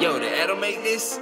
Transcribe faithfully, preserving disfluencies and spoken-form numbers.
Yo, the Ed'll make this.